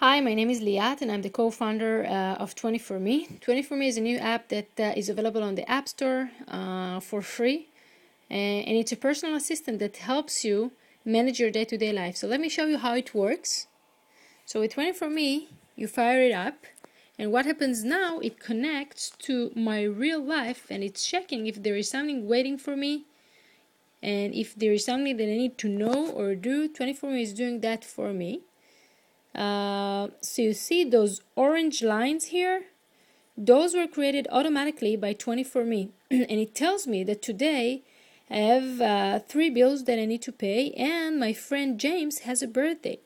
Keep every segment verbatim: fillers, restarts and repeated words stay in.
Hi, my name is Liat and I'm the co-founder uh, of twenty-four me. twenty-four me is a new app that uh, is available on the App Store uh, for free, and it's a personal assistant that helps you manage your day-to-day life. So let me show you how it works. So with twenty-four me, you fire it up, and what happens now, it connects to my real life and it's checking if there is something waiting for me and if there is something that I need to know or do. twenty-four me is doing that for me. Uh, so you see those orange lines here, those were created automatically by twenty-four me, and it tells me that today I have uh, three bills that I need to pay and my friend James has a birthday.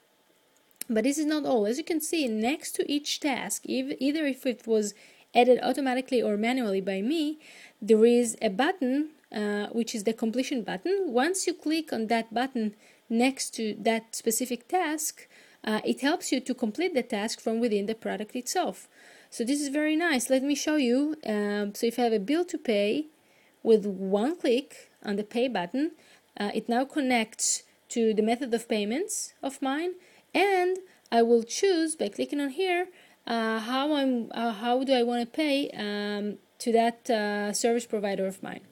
But this is not all. As you can see, next to each task, if, either if it was added automatically or manually by me, there is a button uh, which is the completion button. Once you click on that button next to that specific task, Uh, it helps you to complete the task from within the product itself. So this is very nice. Let me show you. Um, so if I have a bill to pay, with one click on the pay button, uh, it now connects to the method of payments of mine, and I will choose by clicking on here uh, how I'm uh, how do I want to pay um, to that uh, service provider of mine.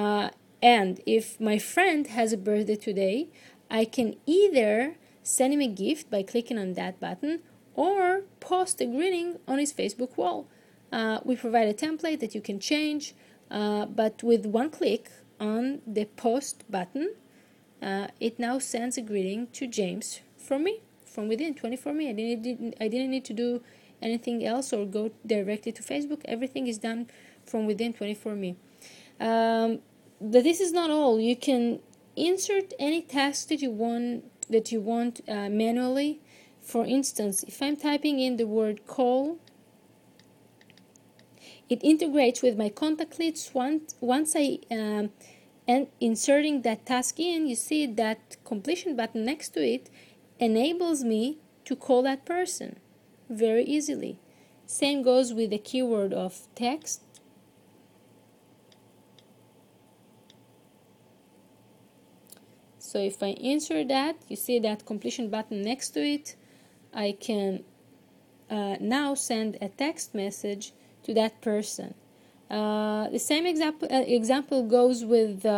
Uh, and if my friend has a birthday today, I can either send him a gift by clicking on that button or post a greeting on his Facebook wall. Uh, we provide a template that you can change, uh, but with one click on the post button, uh, it now sends a greeting to James from me, from within twenty-four me. I didn't, didn't, I didn't need to do anything else or go directly to Facebook. Everything is done from within twenty-four me. Um, but this is not all. You can insert any task that you want that you want uh, manually. For instance, if I'm typing in the word call, it integrates with my contact list. Once, once I um, and inserting that task in, you see that completion button next to it enables me to call that person very easily. Same goes with the keyword of text. So if I insert that, you see that completion button next to it, I can uh, now send a text message to that person. Uh, the same example, uh, example goes with uh, um,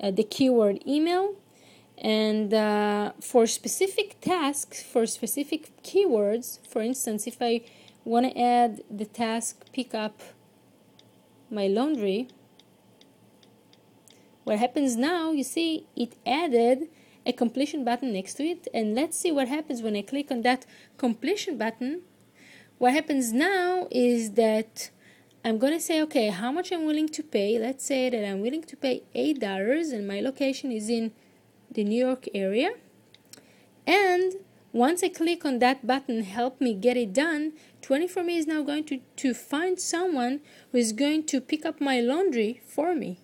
uh, the keyword email. And uh, for specific tasks, for specific keywords, for instance, if I want to add the task pick up my laundry, what happens now, you see, it added a completion button next to it. And let's see what happens when I click on that completion button. What happens now is that I'm going to say, okay, how much I'm willing to pay. Let's say that I'm willing to pay eight dollars and my location is in the New York area. And once I click on that button, help me get it done, twenty-four me is now going to, to find someone who is going to pick up my laundry for me.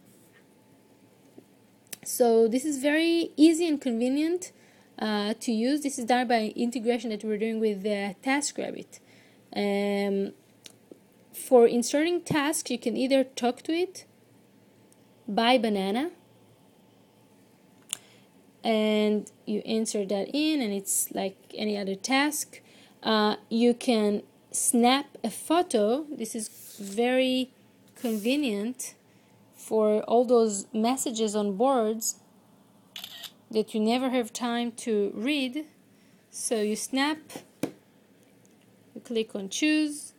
So this is very easy and convenient uh, to use. This is done by integration that we're doing with uh, TaskRabbit. Um, for inserting tasks, you can either talk to it, buy banana, and you insert that in, and it's like any other task. Uh, you can snap a photo. This is very convenient for all those messages on boards that you never have time to read. So you snap, you click on choose,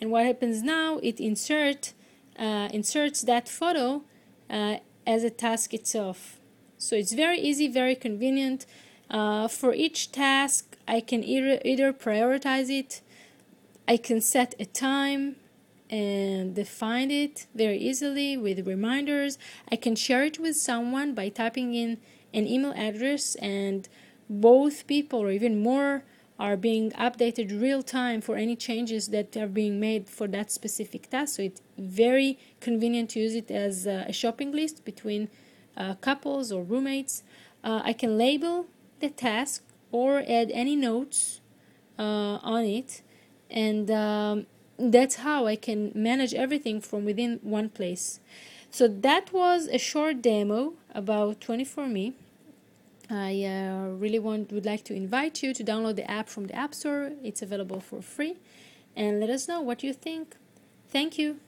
and what happens now, it insert, uh, inserts that photo uh, as a task itself. So it's very easy, very convenient. Uh, for each task, I can either, either prioritize it, I can set a time and define it very easily with reminders. I can share it with someone by typing in an email address, and both people or even more are being updated real time for any changes that are being made for that specific task. So it's very convenient to use it as a shopping list between uh, couples or roommates. Uh, I can label the task or add any notes uh, on it, and um, that's how I can manage everything from within one place. So that was a short demo about twenty-four me. I uh, really want would like to invite you to download the app from the App Store. It's available for free, and let us know what you think. Thank you.